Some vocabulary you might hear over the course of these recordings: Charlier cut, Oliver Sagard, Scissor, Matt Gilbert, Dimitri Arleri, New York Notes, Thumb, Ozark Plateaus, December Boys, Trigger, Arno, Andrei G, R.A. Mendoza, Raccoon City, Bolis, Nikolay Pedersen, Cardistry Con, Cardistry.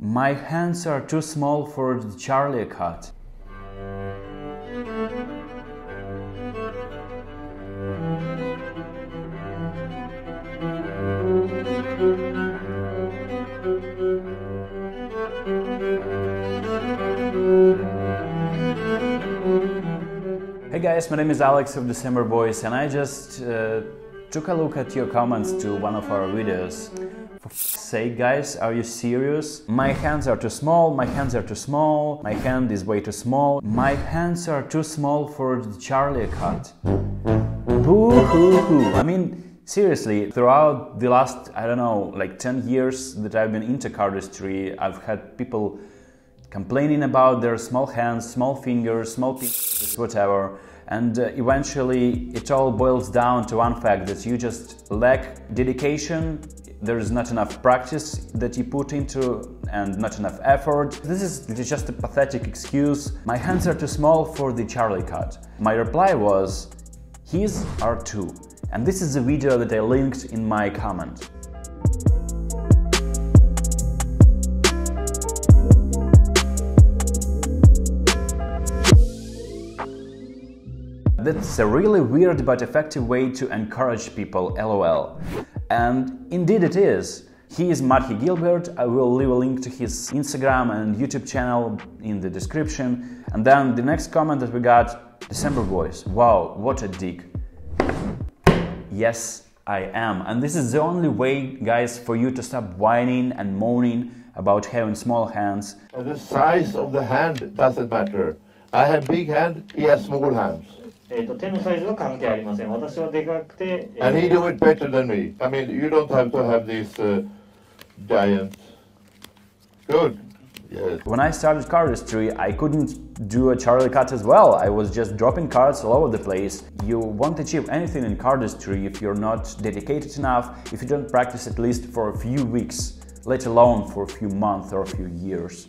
My hands are too small for the Charlier cut. Hey guys, my name is Alex of December Boys, and I just took a look at your comments to one of our videos. For f***'s sake, guys, are you serious? My hands are too small, my hands are too small, my hand is way too small, my hands are too small for the Charlier cut. Boo-hoo-hoo. I mean, seriously, throughout the last, I don't know, like 10 years that I've been into cardistry, I've had people complaining about their small hands, small fingers, small pieces, whatever. And eventually it all boils down to one fact, that you just lack dedication, there is not enough practice that you put into and not enough effort. This is just a pathetic excuse. My hands are too small for the Charlier cut. My reply was, his are too. And this is the video that I linked in my comment. That's a really weird but effective way to encourage people, lol. And indeed it is. He is Matt Gilbert. I will leave a link to his Instagram and YouTube channel in the description. And then the next comment that we got, December Boys, wow, what a dick. Yes, I am. And this is the only way, guys, for you to stop whining and moaning about having small hands. The size of the hand doesn't matter. I have big hand, he has small hands. And he do it better than me. I mean, you don't have to have these giant. Good. Yes. When I started cardistry, I couldn't do a Charlier cut as well. I was just dropping cards all over the place. You won't achieve anything in cardistry if you're not dedicated enough, if you don't practice at least for a few weeks, let alone for a few months or a few years.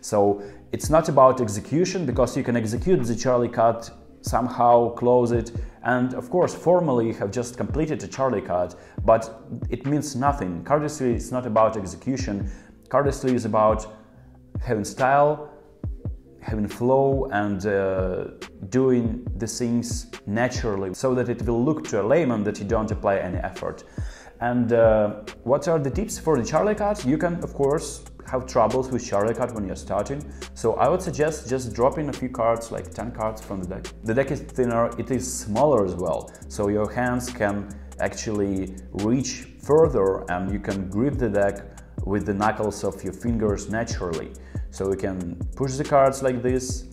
So it's not about execution, because you can execute the Charlier cut, somehow close it, and of course formally you have just completed a Charlier cut, but it means nothing. Cardistry is not about execution. Cardistry is about having style, having flow, and doing the things naturally, so that it will look to a layman that you don't apply any effort. And what are the tips for the Charlier cut? You can, of course, have troubles with Charlier cut when you're starting, so I would suggest just dropping a few cards, like 10 cards from the deck. The deck is thinner, it is smaller as well, so your hands can actually reach further and you can grip the deck with the knuckles of your fingers naturally. So you can push the cards like this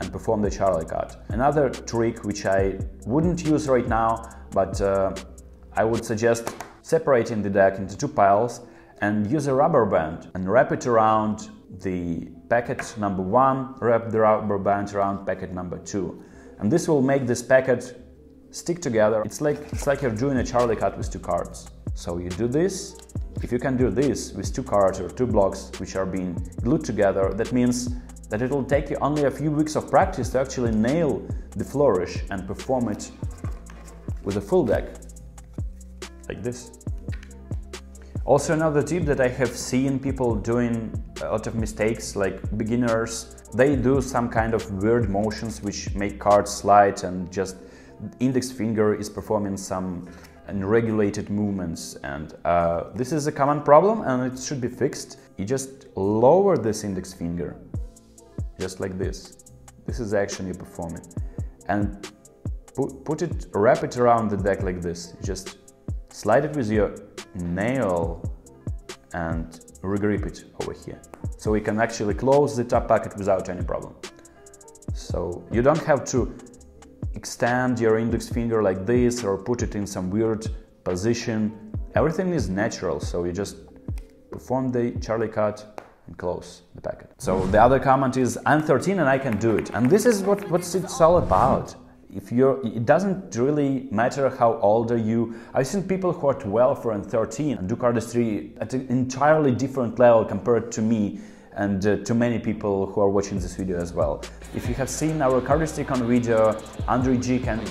and perform the Charlier cut. Another trick which I wouldn't use right now, but I would suggest separating the deck into two piles and use a rubber band and wrap it around the packet number one, wrap the rubber band around packet number two. And this will make this packet stick together. It's like you're doing a Charlier cut with two cards. So you do this. If you can do this with two cards or two blocks which are being glued together, that means that it will take you only a few weeks of practice to actually nail the flourish and perform it with a full deck, like this. Also, another tip that I have seen people doing a lot of mistakes, like beginners, they do some kind of weird motions which make cards slide, and just index finger is performing some unregulated movements, and this is a common problem and it should be fixed. You just lower this index finger, just like this. This is the action you're performing, and wrap it around the deck like this. Just slide it with your nail and regrip it over here. So we can actually close the top packet without any problem. So you don't have to extend your index finger like this or put it in some weird position. Everything is natural, so you just perform the Charlier cut and close the packet. So the other comment is, I'm 13 and I can do it. And this is what it's all about. It doesn't really matter how old are you. I've seen people who are 12 or 13 and do cardistry at an entirely different level compared to me. and to many people who are watching this video as well. If you have seen our Cardistry Con video, Andrei G and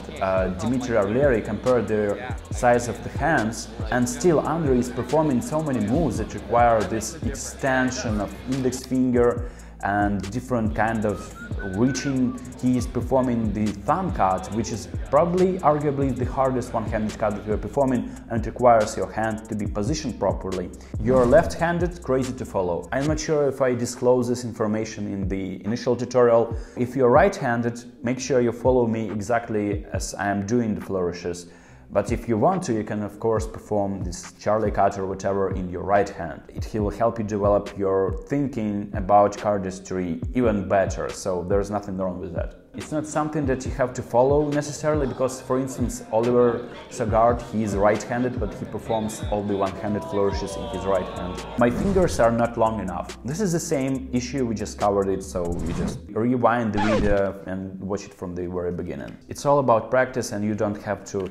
Dimitri Arleri compared the size of the hands, and still Andrei is performing so many moves that require this extension of index finger and different kind of reaching. He is performing the thumb cut, which is probably arguably the hardest one-handed cut that you are performing, and requires your hand to be positioned properly. You're left-handed, crazy to follow. I'm not sure if I disclose this information in the initial tutorial. If you're right-handed, make sure you follow me exactly as I am doing the flourishes. But if you want to, you can of course perform this Charlier cut or whatever in your right hand. It will help you develop your thinking about cardistry even better, so there's nothing wrong with that. It's not something that you have to follow necessarily, because for instance Oliver Sagard, he is right-handed, but he performs all the one-handed flourishes in his right hand. My fingers are not long enough. This is the same issue, we just covered it, so you just rewind the video and watch it from the very beginning. It's all about practice, and you don't have to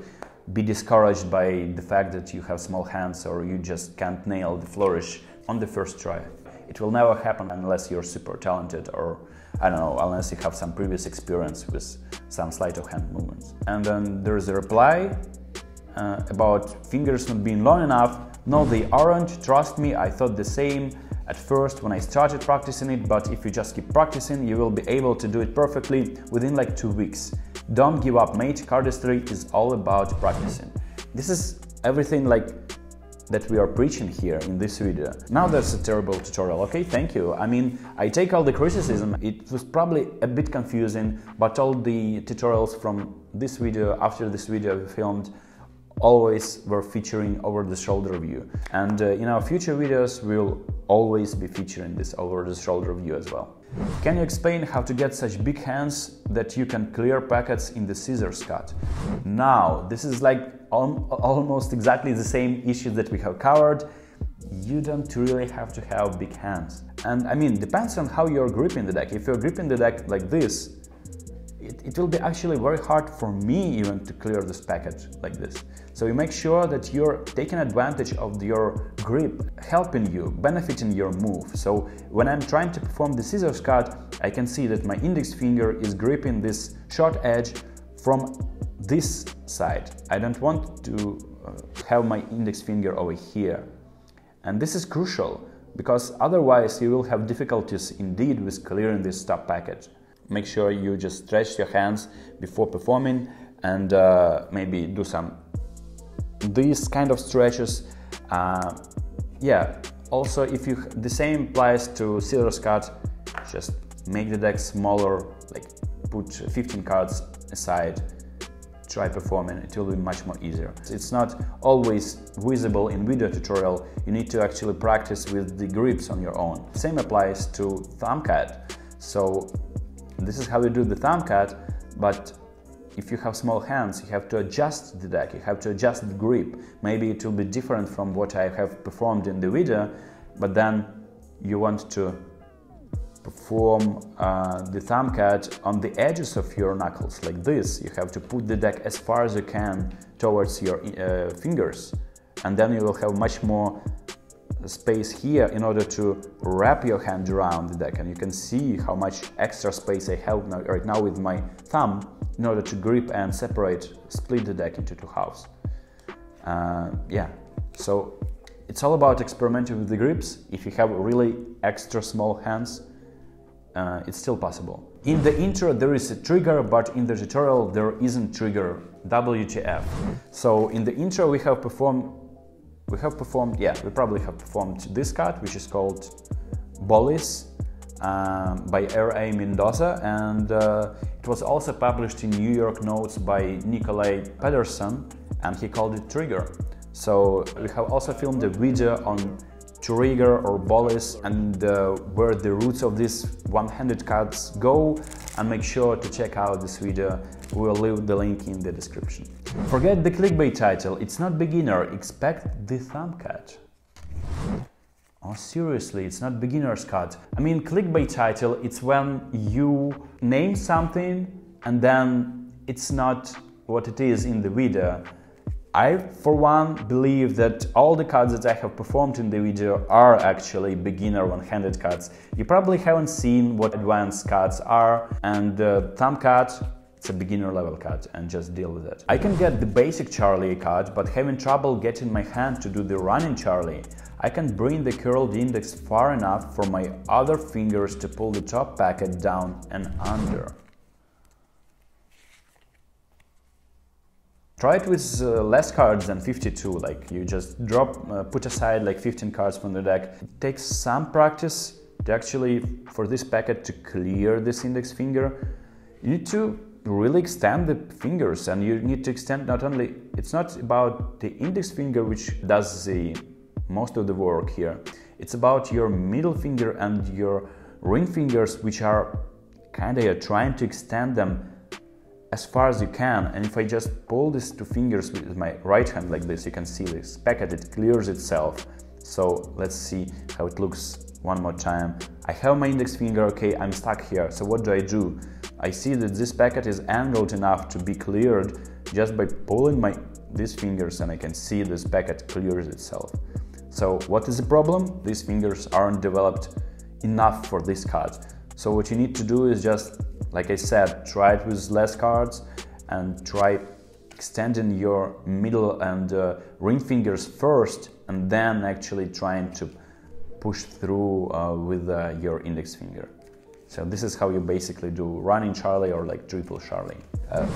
be discouraged by the fact that you have small hands or you just can't nail the flourish on the first try. It will never happen unless you're super talented, or I don't know, unless you have some previous experience with some sleight of hand movements. And then there's a reply about fingers not being long enough. No, they aren't, trust me, I thought the same at first when I started practicing it, but if you just keep practicing, you will be able to do it perfectly within like 2 weeks. Don't give up, mate, cardistry is all about practicing. This is everything like that we are preaching here in this video. Now that's a terrible tutorial, okay, thank you. I mean, I take all the criticism, it was probably a bit confusing, but all the tutorials from this video, after this video we filmed, always were featuring over-the-shoulder view. And in our future videos we'll always be featuring this over-the-shoulder view as well. Can you explain how to get such big hands that you can clear packets in the scissors cut? Now, this is like almost exactly the same issue that we have covered. You don't really have to have big hands. And I mean, depends on how you're gripping the deck. If you're gripping the deck like this, it will be actually very hard for me even to clear this packet like this. So you make sure that you're taking advantage of your grip, helping you, benefiting your move. So when I'm trying to perform the scissors cut, I can see that my index finger is gripping this short edge from this side. I don't want to have my index finger over here. And this is crucial, because otherwise you will have difficulties indeed with clearing this top packet. Make sure you just stretch your hands before performing, and maybe do some these kind of stretches. Yeah, also if you, the same applies to scissors cut, just make the deck smaller, like put 15 cards aside, try performing, it will be much more easier. It's not always visible in video tutorial, you need to actually practice with the grips on your own. Same applies to thumb cut, so this is how you do the thumb cut, but if you have small hands, you have to adjust the deck, you have to adjust the grip. Maybe it will be different from what I have performed in the video, but then you want to perform the thumb cut on the edges of your knuckles, like this. You have to put the deck as far as you can towards your fingers, and then you will have much more space here in order to wrap your hand around the deck. And you can see how much extra space I have now, right now with my thumb, in order to grip and separate, split the deck into two halves. Yeah, so it's all about experimenting with the grips. If you have really extra small hands, it's still possible. In the intro there is a trigger, but in the tutorial there isn't trigger, WTF. So in the intro we have performed we probably have performed this cut, which is called Bolis, by R.A. Mendoza, and it was also published in New York Notes by Nikolay Pedersen, and he called it Trigger. So we have also filmed a video on Trigger or Bolis, and where the roots of these one-handed cuts go, and make sure to check out this video, we'll leave the link in the description. Forget the clickbait title, it's not beginner, expect the thumb cut. Oh seriously, it's not beginner's cut. I mean, clickbait title, it's when you name something and then it's not what it is in the video. I, for one, believe that all the cuts that I have performed in the video are actually beginner one-handed cuts. You probably haven't seen what advanced cuts are, and the thumb cut, it's a beginner level cut, and just deal with it. I can get the basic Charlier cut, but having trouble getting my hand to do the running Charlier, I can bring the curled index far enough for my other fingers to pull the top packet down and under. Try it with less cards than 52, like you just put aside like 15 cards from the deck. It takes some practice to actually, for this packet to clear this index finger. You need to really extend the fingers, and you need to extend not only, it's not about the index finger which does the most of the work here. It's about your middle finger and your ring fingers, which are kind of, you're trying to extend them as far as you can. And if I just pull these two fingers with my right hand like this, you can see this packet, it clears itself. So let's see how it looks one more time. I have my index finger, okay, I'm stuck here. So what do? I see that this packet is angled enough to be cleared just by pulling these fingers, and I can see this packet clears itself. So what is the problem? These fingers aren't developed enough for this cut. So what you need to do is just, like I said, try it with less cards and try extending your middle and ring fingers first, and then actually trying to push through with your index finger. So this is how you basically do running Charlier or like triple Charlier.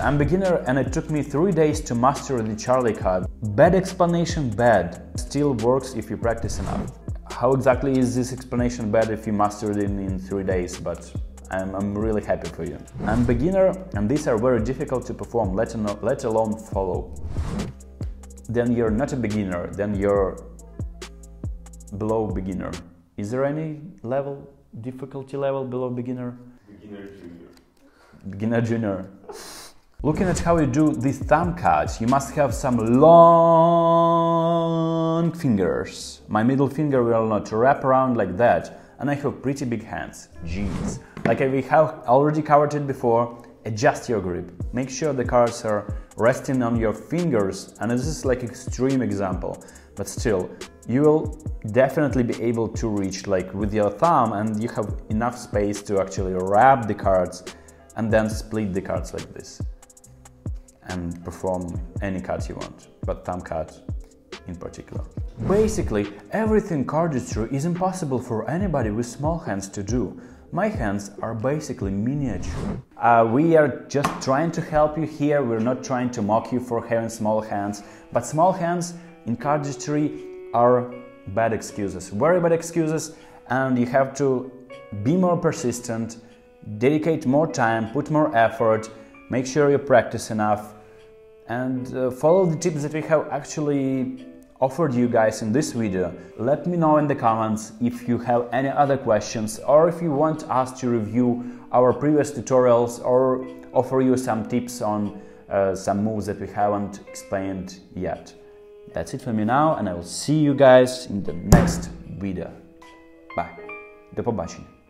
I'm a beginner, and it took me 3 days to master the Charlier cut. Bad explanation, bad. Still works if you practice enough. How exactly is this explanation bad if you mastered it in 3 days, but I'm really happy for you. I'm a beginner, and these are very difficult to perform, let alone follow. Then you're not a beginner, then you're below beginner. Is there any level, difficulty level below beginner? Beginner junior. Beginner junior. Looking at how you do these thumb cuts, you must have some long fingers. My middle finger will not wrap around like that. And I have pretty big hands, jeez. Like we have already covered it before, adjust your grip. Make sure the cards are resting on your fingers, and this is like extreme example, but still, you will definitely be able to reach like with your thumb, and you have enough space to actually wrap the cards and then split the cards like this and perform any cut you want, but thumb cut in particular. Basically, everything cardistry is impossible for anybody with small hands to do. My hands are basically miniature. We are just trying to help you here, we're not trying to mock you for having small hands, but small hands in cardistry are bad excuses, very bad excuses, and you have to be more persistent, dedicate more time, put more effort, make sure you practice enough, and follow the tips that we have actually offered you guys in this video. Let me know in the comments if you have any other questions, or if you want us to review our previous tutorials or offer you some tips on some moves that we haven't explained yet. That's it for me now, and I will see you guys in the next video. Bye. До побачення.